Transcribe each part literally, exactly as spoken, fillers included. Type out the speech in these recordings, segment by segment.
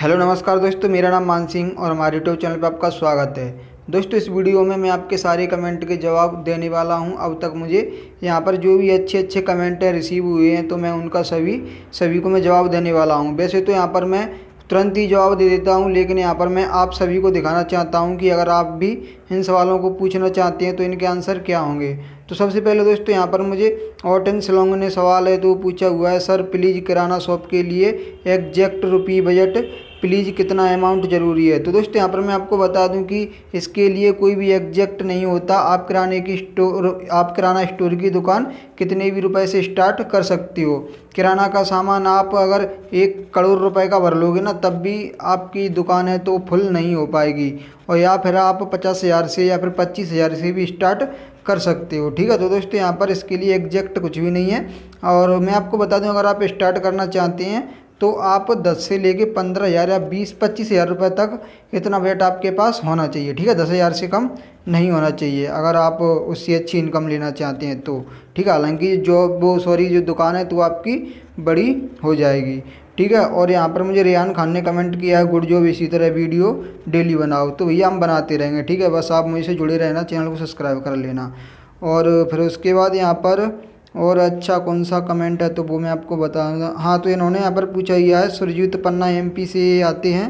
Hello नमस्कार दोस्तों, मेरा नाम मान सिंह और हमारे यूट्यूब चैनल पर आपका स्वागत है। दोस्तों इस वीडियो में मैं आपके सारे कमेंट के जवाब देने वाला हूं। अब तक मुझे यहां पर जो भी अच्छे अच्छे कमेंट रिसीव हुए हैं तो मैं उनका सभी सभी को मैं जवाब देने वाला हूं। वैसे तो यहां पर मैं तुरंत ही जवाब दे देता हूं, लेकिन यहाँ पर मैं आप सभी को दिखाना चाहता हूँ कि अगर आप भी इन सवालों को पूछना चाहते हैं तो इनके आंसर क्या होंगे। तो सबसे पहले दोस्तों यहाँ पर मुझे ऑट एन सिलोंग ने सवाल है तो पूछा हुआ है, सर प्लीज़ किराना शॉप के लिए एग्जैक्ट रुपये बजट प्लीज़ कितना अमाउंट ज़रूरी है। तो दोस्तों यहाँ पर मैं आपको बता दूं कि इसके लिए कोई भी एग्जैक्ट नहीं होता। आप किराने की स्टोर आप किराना स्टोर की दुकान कितने भी रुपए से स्टार्ट कर सकती हो। किराना का सामान आप अगर एक करोड़ रुपए का भर लोगे ना तब भी आपकी दुकान है तो फुल नहीं हो पाएगी, और या फिर आप पचास हज़ार से या फिर पच्चीस हज़ार से भी स्टार्ट कर सकते हो। ठीक है, तो दोस्तों यहाँ पर इसके लिए एग्जैक्ट कुछ भी नहीं है। और मैं आपको बता दूँ अगर आप स्टार्ट करना चाहते हैं तो आप दस से लेके पंद्रह हज़ार या बीस पच्चीस हज़ार रुपये तक इतना बजट आपके पास होना चाहिए। ठीक है, दस हज़ार से कम नहीं होना चाहिए अगर आप उससे अच्छी इनकम लेना चाहते हैं तो। ठीक है, हालांकि जो वो सॉरी जो दुकान है तो आपकी बड़ी हो जाएगी। ठीक है, और यहाँ पर मुझे रेहान खान ने कमेंट किया है, गुड जॉब, इसी तरह वीडियो डेली बनाओ। तो भैया हम बनाते रहेंगे, ठीक है, बस आप मुझसे जुड़े रहना, चैनल को सब्सक्राइब कर लेना। और फिर उसके बाद यहाँ पर और अच्छा कौन सा कमेंट है तो वो मैं आपको बताऊंगा। हाँ, तो इन्होंने यहाँ पर पूछा ही है, सूर्यजीत पन्ना एमपी से आते हैं,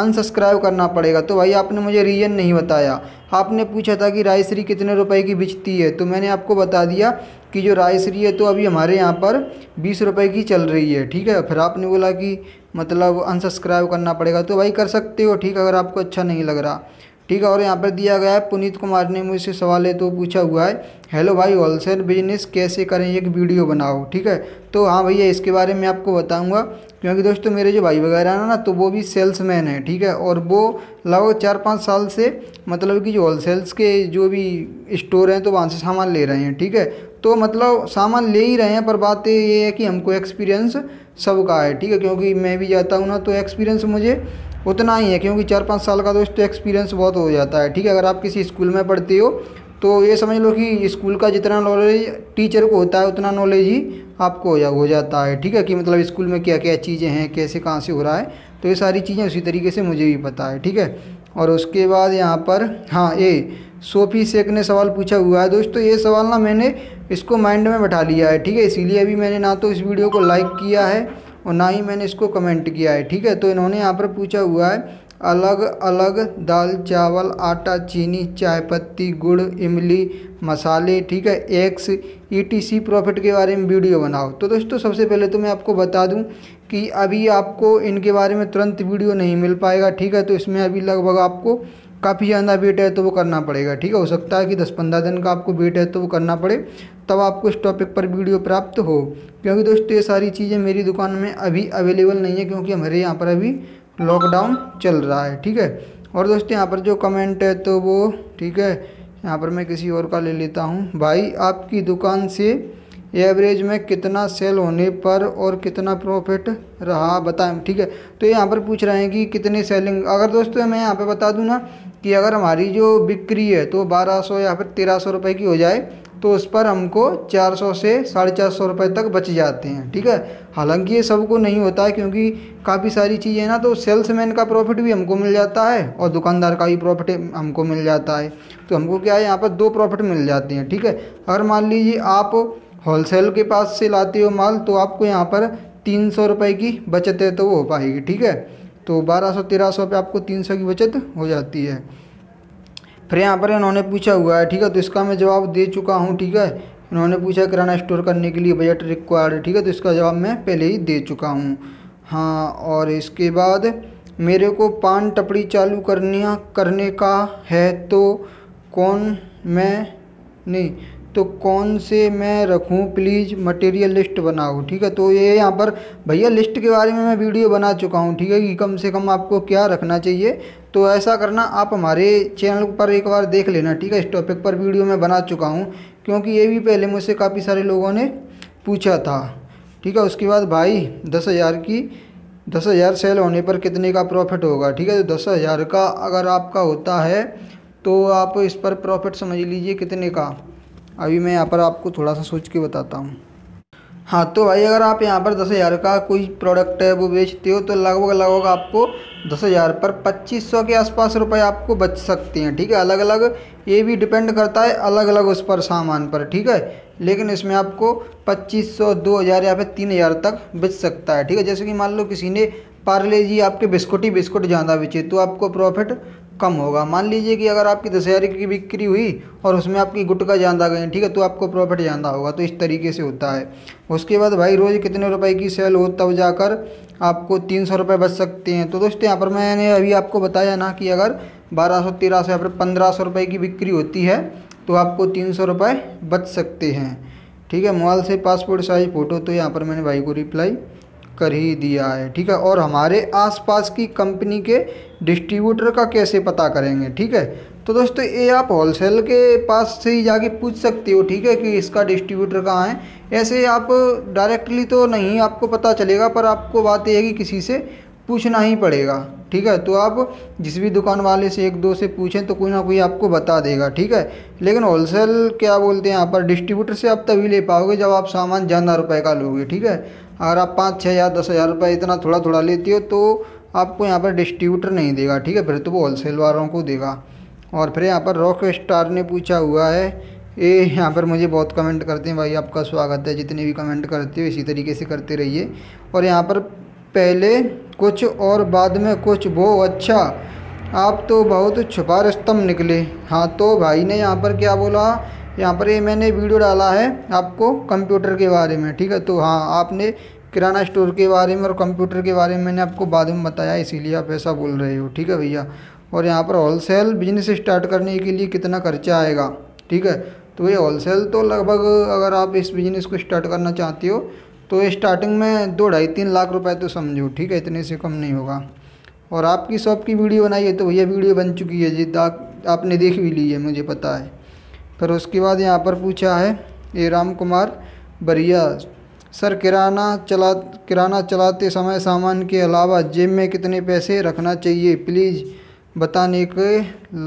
अनसब्सक्राइब करना पड़ेगा। तो भाई आपने मुझे रीजन नहीं बताया, आपने पूछा था कि रायश्री कितने रुपए की बिकती है, तो मैंने आपको बता दिया कि जो रायश्री है तो अभी हमारे यहाँ पर बीस रुपए की चल रही है। ठीक है, फिर आपने बोला कि मतलब अनसब्सक्राइब करना पड़ेगा, तो भाई कर सकते हो, ठीक, अगर आपको अच्छा नहीं लग रहा। ठीक है, और यहाँ पर दिया गया है, पुनीत कुमार ने मुझसे सवाल है तो पूछा हुआ है, हेलो भाई होलसेल बिजनेस कैसे करें, एक वीडियो बनाओ। ठीक है, तो हाँ भैया इसके बारे में आपको बताऊंगा, क्योंकि दोस्तों मेरे जो भाई वगैरह हैं ना तो वो भी सेल्समैन हैं। ठीक है, और वो लगभग चार पाँच साल से मतलब कि जो होलसेल्स के जो भी स्टोर हैं तो वहाँ से सामान ले रहे हैं। ठीक है, तो मतलब सामान ले ही रहे हैं, पर बात ये है कि हमको एक्सपीरियंस सबका है। ठीक है, क्योंकि मैं भी जाता हूँ ना तो एक्सपीरियंस मुझे उतना ही है, क्योंकि चार पाँच साल का दोस्तों एक्सपीरियंस बहुत हो जाता है। ठीक है, अगर आप किसी स्कूल में पढ़ते हो तो ये समझ लो कि स्कूल का जितना नॉलेज टीचर को होता है उतना नॉलेज ही आपको हो जाता है। ठीक है, कि मतलब स्कूल में क्या क्या चीज़ें हैं, कैसे कहाँ से हो रहा है, तो ये सारी चीज़ें उसी तरीके से मुझे भी पता है। ठीक है, और उसके बाद यहाँ पर हाँ ये सोफी शेख ने सवाल पूछा हुआ है। दोस्तों ये सवाल ना मैंने इसको माइंड में बैठा लिया है। ठीक है, इसीलिए अभी मैंने ना तो इस वीडियो को लाइक किया है और ना ही मैंने इसको कमेंट किया है। ठीक है, तो इन्होंने यहाँ पर पूछा हुआ है, अलग अलग दाल चावल आटा चीनी चाय पत्ती गुड़ इमली मसाले, ठीक है, एक्स ईटीसी प्रॉफिट के बारे में वीडियो बनाओ। तो दोस्तों सबसे पहले तो मैं आपको बता दूं कि अभी आपको इनके बारे में तुरंत वीडियो नहीं मिल पाएगा। ठीक है, तो इसमें अभी लगभग आपको काफ़ी ज़्यादा वेट है तो वो करना पड़ेगा। ठीक है, हो सकता है कि दस पंद्रह दिन का आपको वेट है तो वो करना पड़े, तब आपको इस टॉपिक पर वीडियो प्राप्त हो, क्योंकि दोस्तों ये सारी चीज़ें मेरी दुकान में अभी अवेलेबल नहीं है, क्योंकि हमारे यहाँ पर अभी लॉकडाउन चल रहा है। ठीक है, और दोस्तों यहाँ पर जो कमेंट है तो वो ठीक है, यहाँ पर मैं किसी और का ले लेता हूँ। भाई आपकी दुकान से एवरेज में कितना सेल होने पर और कितना प्रॉफिट रहा बताएं। ठीक है, तो यहाँ पर पूछ रहे हैं कि कितने सेलिंग, अगर दोस्तों मैं यहाँ पे बता दूँ ना कि अगर हमारी जो बिक्री है तो बारह सौ या फिर तेरह सौ रुपये की हो जाए तो उस पर हमको चार सौ से साढ़े चार सौ रुपये तक बच जाते हैं। ठीक है, हालांकि ये सबको नहीं होता है, क्योंकि काफ़ी सारी चीज़ें ना तो सेल्समैन का प्रॉफिट भी हमको मिल जाता है और दुकानदार का भी प्रॉफिट हमको मिल जाता है, तो हमको क्या है यहाँ पर दो प्रॉफिट मिल जाते हैं। ठीक है, अगर मान लीजिए आप होलसेल के पास से लाते हो माल तो आपको यहाँ पर तीन सौ रुपये की बचत है तो वो हो पाएगी। ठीक है, तो बारह सौ तेरह सौ पे आपको तीन सौ की बचत हो जाती है। फिर यहाँ पर इन्होंने पूछा हुआ है, ठीक है, तो इसका मैं जवाब दे चुका हूँ। ठीक है, इन्होंने पूछा किराना स्टोर करने के लिए बजट रिक्वायर्ड। ठीक है, तो इसका जवाब मैं पहले ही दे चुका हूँ। हाँ, और इसके बाद मेरे को पान टपड़ी चालू करना करने का है तो कौन मैं नहीं तो कौन से मैं रखूं, प्लीज़ मटेरियल लिस्ट बनाओ। ठीक है, तो ये यहाँ पर भैया लिस्ट के बारे में मैं वीडियो बना चुका हूँ। ठीक है, कि कम से कम आपको क्या रखना चाहिए, तो ऐसा करना आप हमारे चैनल पर एक बार देख लेना। ठीक है, इस टॉपिक पर वीडियो मैं बना चुका हूँ, क्योंकि ये भी पहले मुझसे काफ़ी सारे लोगों ने पूछा था। ठीक है, उसके बाद भाई दस हज़ार की दस हज़ार सेल होने पर कितने का प्रॉफिट होगा। ठीक है, तो दस हज़ार का अगर आपका होता है तो आप इस पर प्रॉफिट समझ लीजिए कितने का, अभी मैं यहाँ पर आपको थोड़ा सा सोच के बताता हूँ। हाँ तो भाई अगर आप यहाँ पर दस हज़ार का कोई प्रोडक्ट है वो बेचते हो तो लगभग लगभग आपको दस हज़ार पर पच्चीस सौ के आसपास रुपए आपको बच सकते हैं। ठीक है, अलग अलग ये भी डिपेंड करता है अलग अलग उस पर सामान पर। ठीक है, लेकिन इसमें आपको पच्चीस सौ दो हज़ार या फिर तीन हज़ार तक बच सकता है। ठीक है, जैसे कि मान लो किसी ने पार्ले जी आपके बिस्कुट ही बिस्कुट ज़्यादा बेचे तो आपको प्रॉफिट कम होगा। मान लीजिए कि अगर आपकी दस हज़ार की बिक्री हुई और उसमें आपकी गुटका ज़्यादा गई, ठीक है, तो आपको प्रॉफिट ज़्यादा होगा। तो इस तरीके से होता है। उसके बाद भाई रोज़ कितने रुपए की सेल हो तब जाकर आपको तीन सौ रुपये बच सकते हैं। तो दोस्तों यहाँ पर मैंने अभी आपको बताया ना कि अगर बारह सौ तेरह सौ या फिर पंद्रह सौ रुपये की बिक्री होती है तो आपको तीन सौ रुपये बच सकते हैं। ठीक है, मोबाइल से पासपोर्ट साइज़ फ़ोटो, तो यहाँ पर मैंने भाई को रिप्लाई कर ही दिया है। ठीक है, और हमारे आसपास की कंपनी के डिस्ट्रीब्यूटर का कैसे पता करेंगे? ठीक है, तो दोस्तों ये आप होलसेल के पास से ही जाके पूछ सकते हो। ठीक है, कि इसका डिस्ट्रीब्यूटर कहाँ है। ऐसे आप डायरेक्टली तो नहीं आपको पता चलेगा, पर आपको बात यह है कि किसी से पूछना ही पड़ेगा। ठीक है, तो आप जिस भी दुकान वाले से एक दो से पूछें तो कोई ना कोई आपको बता देगा। ठीक है, लेकिन होलसेल क्या बोलते हैं यहाँ पर, डिस्ट्रीब्यूटर से आप तभी ले पाओगे जब आप सामान ज़्यादा रुपए का लोगे। ठीक है, अगर आप पाँच छः या दस हज़ार रुपये इतना थोड़ा थोड़ा लेते हो तो आपको यहाँ पर डिस्ट्रीब्यूटर नहीं देगा। ठीक है, फिर तो वो होलसेल वालों को देगा। और फिर यहाँ पर रॉक स्टार ने पूछा हुआ है, ये यहाँ पर मुझे बहुत कमेंट करते हैं भाई, आपका स्वागत है। जितने भी कमेंट करते हो इसी तरीके से करते रहिए। और यहाँ पर पहले कुछ और बाद में कुछ, वो अच्छा आप तो बहुत छुपा रुस्तम निकले। हाँ तो भाई ने यहाँ पर क्या बोला, यहाँ पर ये मैंने वीडियो डाला है आपको कंप्यूटर के बारे में। ठीक है, तो हाँ आपने किराना स्टोर के बारे में और कंप्यूटर के बारे में मैंने आपको बाद में बताया, इसीलिए आप ऐसा बोल रहे हो। ठीक है भैया, और यहाँ पर होलसेल बिजनेस स्टार्ट करने के लिए कितना खर्चा आएगा? ठीक है, तो ये होलसेल तो लगभग अगर आप इस बिज़नेस को स्टार्ट करना चाहते हो तो स्टार्टिंग में दो ढाई तीन लाख रुपए तो समझो। ठीक है, इतने से कम नहीं होगा। और आपकी शॉप की वीडियो बनाई है तो भैया वीडियो बन चुकी है जी, आपने देख भी ली है, मुझे पता है। फिर उसके बाद यहाँ पर पूछा है ये राम कुमार बरिया सर, किराना चला किराना चलाते समय सामान के अलावा जेब में कितने पैसे रखना चाहिए, प्लीज़ बताने के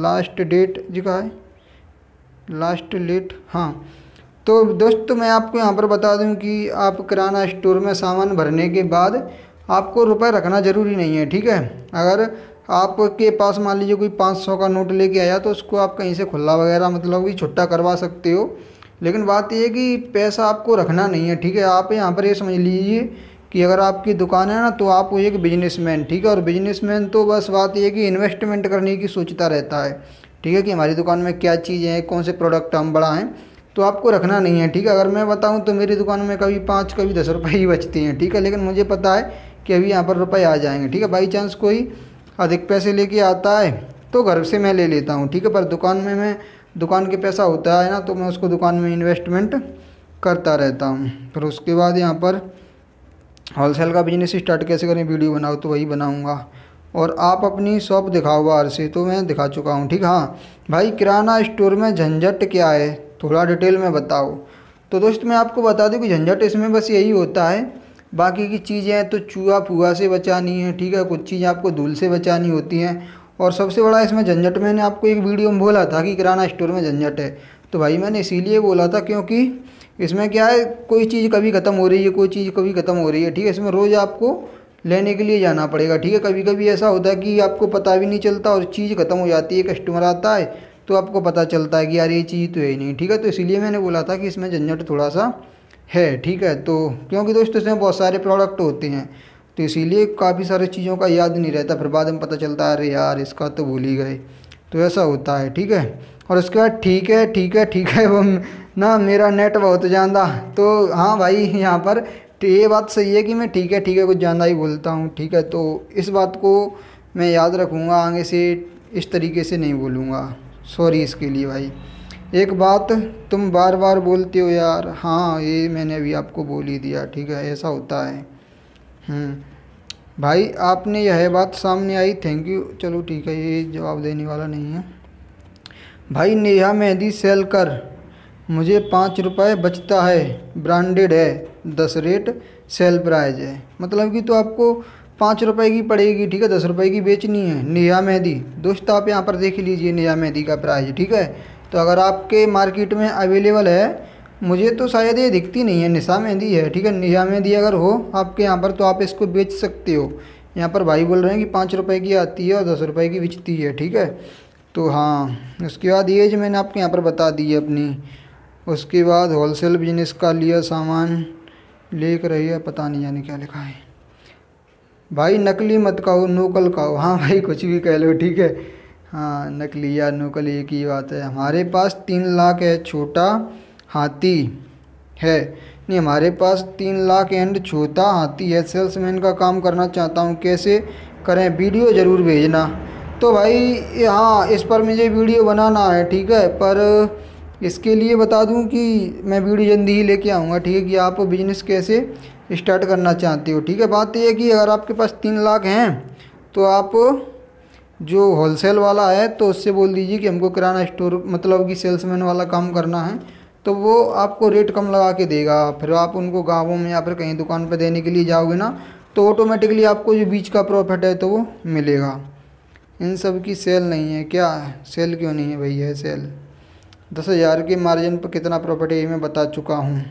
लास्ट डेट जी का है लास्ट डेट। हाँ तो दोस्तों मैं आपको यहाँ पर बता दूं कि आप किराना स्टोर में सामान भरने के बाद आपको रुपए रखना ज़रूरी नहीं है। ठीक है, अगर आपके पास मान लीजिए कोई पाँच सौ का नोट लेके आया तो उसको आप कहीं से खुला वगैरह मतलब कि छुट्टा करवा सकते हो, लेकिन बात यह है कि पैसा आपको रखना नहीं है। ठीक है, आप यहाँ पर ये समझ लीजिए कि अगर आपकी दुकान है ना तो आप वो एक बिजनेसमैन। ठीक है, और बिजनेसमैन तो बस बात यह है कि इन्वेस्टमेंट करने की सोचता रहता है। ठीक है, कि हमारी दुकान में क्या चीज़ें हैं, कौन से प्रोडक्ट हम बढ़ाएँ, तो आपको रखना नहीं है। ठीक है, अगर मैं बताऊं तो मेरी दुकान में कभी पाँच कभी दस रुपए ही बचती हैं। ठीक है, लेकिन मुझे पता है कि अभी यहाँ पर रुपए आ जाएंगे। ठीक है, बाई चांस कोई अधिक पैसे लेके आता है तो घर से मैं ले लेता हूँ। ठीक है, पर दुकान में मैं दुकान के पैसा होता है ना तो मैं उसको दुकान में इन्वेस्टमेंट करता रहता हूँ। फिर उसके बाद यहाँ पर होलसेल का बिजनेस स्टार्ट कैसे करें, वीडियो बनाओ, तो वही बनाऊँगा। और आप अपनी शॉप दिखाओ बाहर से, तो मैं दिखा चुका हूँ। ठीक, हाँ भाई किराना स्टोर में झंझट क्या है, थोड़ा डिटेल में बताओ। तो दोस्त मैं आपको बता दूं कि झंझट इसमें बस यही होता है, बाकी की चीज़ें तो चूहा फूहा से बचानी है। ठीक है, कुछ चीज़ें आपको धूल से बचानी होती हैं। और सबसे बड़ा इसमें झंझट, मैंने आपको एक वीडियो में बोला था कि किराना स्टोर में झंझट है, तो भाई मैंने इसीलिए बोला था क्योंकि इसमें क्या है, कोई चीज़ कभी ख़त्म हो रही है, कोई चीज़ कभी ख़त्म हो रही है। ठीक है, इसमें रोज़ आपको लेने के लिए जाना पड़ेगा। ठीक है, कभी कभी ऐसा होता है कि आपको पता भी नहीं चलता और चीज़ ख़त्म हो जाती है, कस्टमर आता है तो आपको पता चलता है कि यार ये चीज़ तो है ही नहीं। ठीक है, तो इसीलिए मैंने बोला था कि इसमें झंझट थोड़ा सा है। ठीक है, तो क्योंकि दोस्तों इसमें बहुत सारे प्रोडक्ट होते हैं तो इसीलिए काफ़ी सारी चीज़ों का याद नहीं रहता, फिर बाद में पता चलता है अरे यार इसका तो भूल ही गए, तो ऐसा होता है। ठीक है, और उसके बाद ठीक है ठीक है ठीक है वो ना मेरा नेट बहुत ज़्यादा, तो हाँ भाई यहाँ पर ये बात सही है कि मैं ठीक है ठीक है कुछ ज़्यादा ही बोलता हूँ। ठीक है, तो इस बात को मैं याद रखूँगा, आगे से इस तरीके से नहीं बोलूँगा, सॉरी इसके लिए भाई। एक बात तुम बार बार बोलते हो यार, हाँ ये मैंने अभी आपको बोल ही दिया। ठीक है, ऐसा होता है। हम्म भाई आपने यह बात सामने आई, थैंक यू। चलो ठीक है, ये जवाब देने वाला नहीं है। भाई नेहा मेहंदी सेल कर मुझे पाँच रुपये बचता है, ब्रांडेड है, दस रेट सेल प्राइज है, मतलब कि तो आपको पाँच रुपए की पड़ेगी। ठीक है, दस रुपए की बेचनी है नेहा मेहंदी। दोस्त आप यहाँ पर देख लीजिए नेहा मेहंदी का प्राइस। ठीक है, तो अगर आपके मार्केट में अवेलेबल है मुझे तो शायद ये दिखती नहीं है, निशा मेहंदी है। ठीक है, निशा मेहंदी अगर हो आपके यहाँ पर तो आप इसको बेच सकते हो। यहाँ पर भाई बोल रहे हैं कि पाँच रुपए की आती है और दस रुपए की बिचती है। ठीक है, तो हाँ उसके बाद एज मैंने आपके यहाँ पर बता दी है अपनी। उसके बाद होलसेल बिजनेस का लिया सामान, लेख रही है, पता नहीं यानी क्या लिखा है। भाई नकली मत खाओ, नोकल खाओ। हाँ भाई कुछ भी कह लो, ठीक है। हाँ नकली या नोकल एक ही बात है। हमारे पास तीन लाख है, छोटा हाथी है। नहीं, हमारे पास तीन लाख एंड छोटा हाथी है। सेल्समैन का काम करना चाहता हूँ, कैसे करें? वीडियो ज़रूर भेजना। तो भाई हाँ इस पर मुझे वीडियो बनाना है, ठीक है। पर इसके लिए बता दूं कि मैं वीडियो जल्दी ही लेके आऊँगा, ठीक है, कि आप बिज़नेस कैसे स्टार्ट करना चाहते हो। ठीक है, बात यह है कि अगर आपके पास तीन लाख हैं तो आप जो होलसेल वाला है तो उससे बोल दीजिए कि हमको किराना स्टोर मतलब कि सेल्समैन वाला काम करना है, तो वो आपको रेट कम लगा के देगा। फिर आप उनको गाँवों में या फिर कहीं दुकान पर देने के लिए जाओगे ना, तो ऑटोमेटिकली आपको जो बीच का प्रॉफिट है तो वो मिलेगा। इन सब की सेल नहीं है क्या? सेल क्यों नहीं है भाई? है सेल। दस हज़ार के मार्जिन पर कितना प्रॉफिट है ये मैं बता चुका हूँ।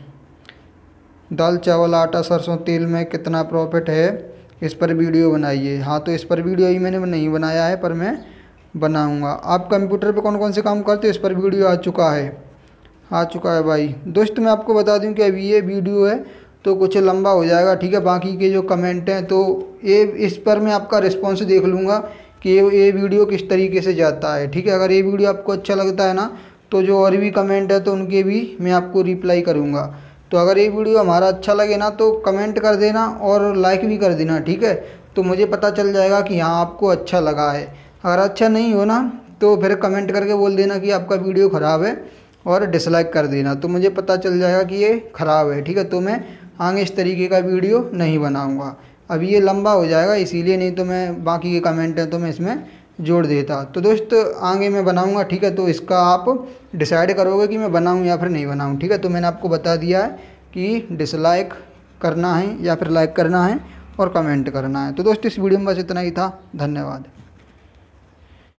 दाल चावल आटा सरसों तेल में कितना प्रॉफिट है इस पर वीडियो बनाइए। हाँ तो इस पर वीडियो ही मैंने नहीं बनाया है, पर मैं बनाऊँगा। आप कंप्यूटर पर कौन कौन से काम करते हो इस पर वीडियो आ चुका है, आ चुका है भाई। दोस्त मैं आपको बता दूं कि अभी ये वीडियो है तो कुछ लंबा हो जाएगा, ठीक है। बाकी के जो कमेंट हैं तो ये इस पर मैं आपका रिस्पॉन्स देख लूँगा कि ये ये वीडियो किस तरीके से जाता है, ठीक है। अगर ये वीडियो आपको अच्छा लगता है ना तो जो और भी कमेंट है तो उनके भी मैं आपको रिप्लाई करूँगा। तो अगर ये वीडियो हमारा अच्छा लगे ना तो कमेंट कर देना और लाइक भी कर देना, ठीक है। तो मुझे पता चल जाएगा कि हाँ आपको अच्छा लगा है। अगर अच्छा नहीं हो ना तो फिर कमेंट करके बोल देना कि आपका वीडियो ख़राब है और डिसलाइक कर देना, तो मुझे पता चल जाएगा कि ये ख़राब है, ठीक है। तो मैं आगे इस तरीके का वीडियो नहीं बनाऊंगा। अब ये लंबा हो जाएगा इसीलिए, नहीं तो मैं बाकी के कमेंट हैं तो मैं इसमें जोड़ देता। तो दोस्त आगे मैं बनाऊंगा, ठीक है। तो इसका आप डिसाइड करोगे कि मैं बनाऊं या फिर नहीं बनाऊं, ठीक है। तो मैंने आपको बता दिया है कि डिसलाइक करना है या फिर लाइक करना है और कमेंट करना है। तो दोस्त इस वीडियो में बस इतना ही था, धन्यवाद।